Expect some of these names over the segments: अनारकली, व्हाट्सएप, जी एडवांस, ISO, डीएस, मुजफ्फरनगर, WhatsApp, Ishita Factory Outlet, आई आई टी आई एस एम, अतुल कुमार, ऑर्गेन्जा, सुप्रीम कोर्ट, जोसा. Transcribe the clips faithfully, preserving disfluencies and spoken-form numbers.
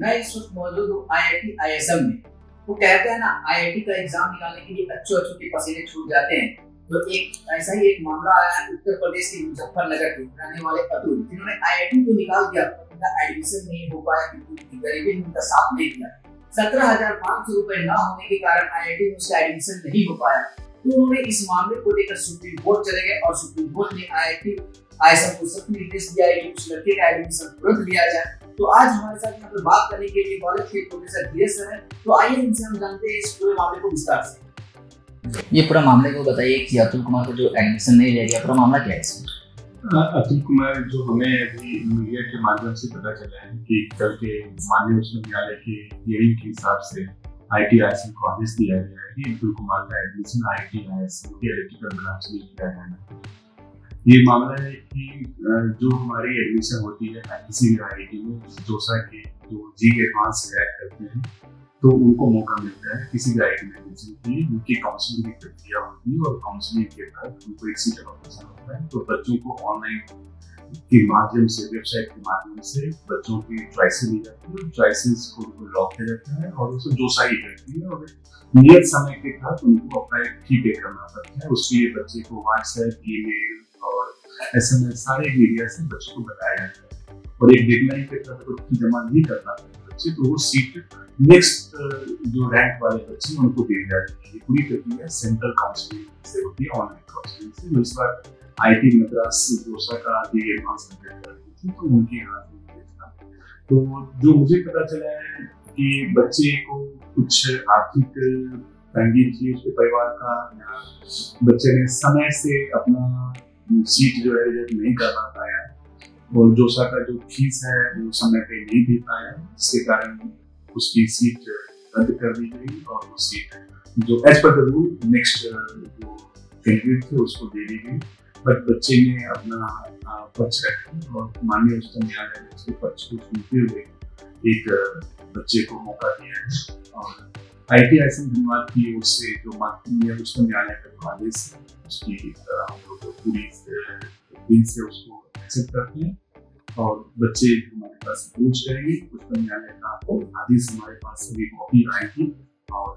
मैं इस वक्त मौजूद हूँ आई आई टी आई एस एम में। वो कहते हैं ना, आई आई टी का एग्जाम निकालने के लिए अच्छों अच्छों के पसीने छूट जाते हैं। तो एक ऐसा ही एक मामला आया है उत्तर प्रदेश के मुजफ्फरनगर के रहने वाले अतुल, जिन्होंने आई आई टी को निकाल दिया। उनका एडमिशन नहीं हो पाया क्योंकि गरीबी ने उनका साथ नहीं दिया। सत्रह हजार पाँच सौ रुपए न होने के कारण आई आई टी में उसका एडमिशन नहीं हो पाया। तो उन्होंने इस मामले को लेकर सुप्रीम कोर्ट चले गए और सुप्रीम कोर्ट ने आई आई टी आई एस एम को सख्त निर्देश दिया है कि उस लड़के का एडमिशन तुरंत लिया जाए। तो आज हमारे साथ यहाँ पर बात करने के लिए कॉलेज के प्रोफेसर डीएस हैं। तो आइए इनसे हम जानते हैं इस पूरे मामले को विस्तार से। ये पूरा मामले को बताइए कि अतुल कुमार को जो एडमिशन नहीं लिया गया, पूरा मामला क्या है इसमें? अतुल कुमार जो हमें अभी मीडिया के माध्यम से पता चला है कि कल के माननीय उच्च न्यायालय के हियरिंग के हिसाब से आई टी आई सी को आदेश दिया गया है कि अतुल कुमार का एडमिशन आई टी आई सी के इलेक्ट्रिकल ब्रांच में किया जाएगा। ये मामला है कि जो हमारी एडमिशन होती है आई आई टी में, जोसा के जो जी एडवांस रिएक्ट करते हैं तो उनको मौका मिलता है किसी भी आई टी में एडमिशन के लिए। उनकी काउंसलिंग की प्रक्रिया होती है और काउंसलिंग के बाद उनको एक सीट ऑपरेशन होता है। तो बच्चों को ऑनलाइन के माध्यम से, वेबसाइट के माध्यम से बच्चों की चॉइसेस ली जाती है। चॉइसेस को लॉक किया जाता है और उसको जोसा ही करती है और नियत समय के साथ उनको अप्लाई ठीक करना पड़ता है। उसके लिए बच्चे को व्हाट्सएप, ईमेल और एसएमएल सारे मीडिया से बच्चों को बताया जाता है। और एक डेडलाइन के तहत जमा नहीं करना पड़ता बच्चे तो वो सीट नेक्स्ट जो रैंक वाले बच्चे उनको दे दी जाती है। ये पूरी प्रक्रिया सेंट्रल काउंसिलिंग से होती है, ऑनलाइन काउंसिलिंग से। जो इस बार आई टी मद्रास जोसा का भी एडवांस थी तो उनके हाथ में था। तो जो मुझे पता चला है कि बच्चे को कुछ आर्थिक तंगी थी उसके परिवार का, बच्चे ने समय से अपना सीट जो है रिजर्व नहीं कर पाया और जोसा का जो फीस है वो समय पे नहीं दे पाया, जिसके कारण उसकी सीट रद्द कर दी गई और वो सीट जो एज पर द रूल नेक्स्ट जो कैंडिडेट थे उसको दे दी गई। बट बच्चे ने अपना पक्ष रखा और माननीय उच्चतम न्यायालय ने उसके पक्ष को सुनते हुए एक बच्चे को मौका दिया है। और आई टी आई से धन्यवाद की ओर से जो माननीय उच्चतम न्यायालय का आदेश उसकी हम लोग पूरी दिल से उसको एक्सेप्ट करते हैं और बच्चे हमारे पास पहुँच जाएंगे। उच्चतम न्यायालय का आदेश हमारे पास सभी कॉपी आएगी और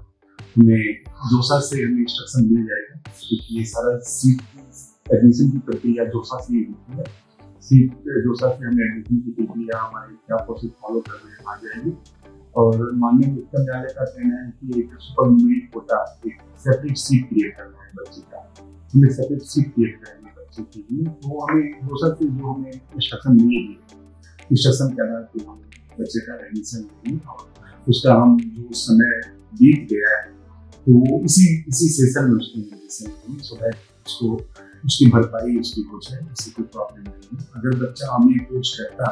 हमें जोसा से हमें इंस्ट्रक्शन मिल जाएगा क्योंकि ये सारा सीट एडमिशन की प्रक्रिया जोसा से ही होती है। सीट जोसा से हमें एडमिशन की प्रक्रिया हमारे क्या प्रोसेस फॉलो कर रहे हैं आ जाएगी। और माननीय उच्चतम न्यायालय का कहना है कि एक सुपरन्यूमरी कोटा, एक सेपरेट सीट क्रिएट करना है बच्चे का, हमें सेपरेट सीट क्रिएट करना है बच्चे के लिए। तो हमें जोसा से जो हमें इंस्ट्रक्शन मिलेगी, इंस्ट्रक्शन के आधार पर हम बच्चे का एडमिशन लेंगे और उसका हम जो समय बीत गया है तो इसी इसी सेशन में उसकी एडमिशन लेंगे सो दैट उसको उसकी भरपाई उसकी हो जाए, उससे कोई प्रॉब्लम नहीं है। अगर बच्चा हमें अप्रोच करता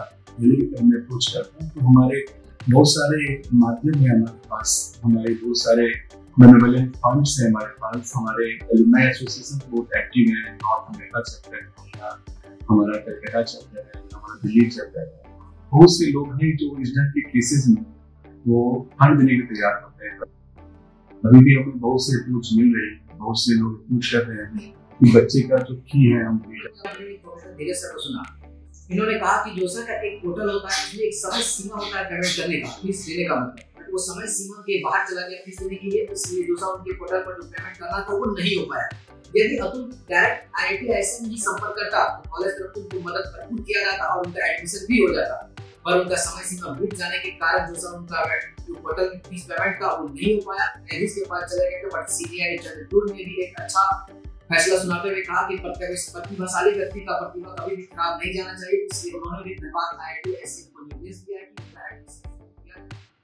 हमें अप्रोच करता है तो हमारे बहुत सारे माध्यम है हमारे पास, हमारे बहुत सारे मनोबलेंट फंड्स हैं हमारे पास। हमारे एलुमनाई एसोसिएशन बहुत एक्टिव है, नॉर्थ अमेरिका चैप्टर है हमारा, कलकत्ता चैप्टर है हमारा, दिल्ली चैप्टर है। बहुत से लोग हैं जो इस ढंग के केसेस में वो फंड देने को तैयार होते हैं। अभी भी हमें बहुत से अप्रोच मिल रही है, बहुत से लोग पूछ रहे हैं कि बच्चे का जो की है हम। इन्होंने कहा कि जोसा का एक पोर्टल होता है, इसमें एक समय सीमा होता है पेमेंट करने का, फीस देने का, मतलब वो समय सीमा के बाहर चला गया फीस देने के लिए। इसलिए जोसा उनके पोर्टल पर जो पेमेंट करना था वो नहीं हो पाया। यदि Atul direct आई आई टी आई एस एम ही संपर्क करता तो कॉलेज तरफ उनको मदद भरपूर किया जाता और उनका एडमिशन भी हो जाता। पर उनका समय सीमा बीत जाने के कारण जोसा उनका जो पोर्टल की फीस पेमेंट का वो नहीं हो पाया। एडिस के बाद चले गए, बट सी आई चंद्रपुर ने भी एक अच्छा फैसला सुनाते हुए कहा कि प्रतिभाशाली व्यक्ति का प्रतिभा कभी भी खराब नहीं जाना चाहिए। इसलिए उन्होंने भी धन्यवाद आई आई टी आई एस एम को निर्देश दिया कि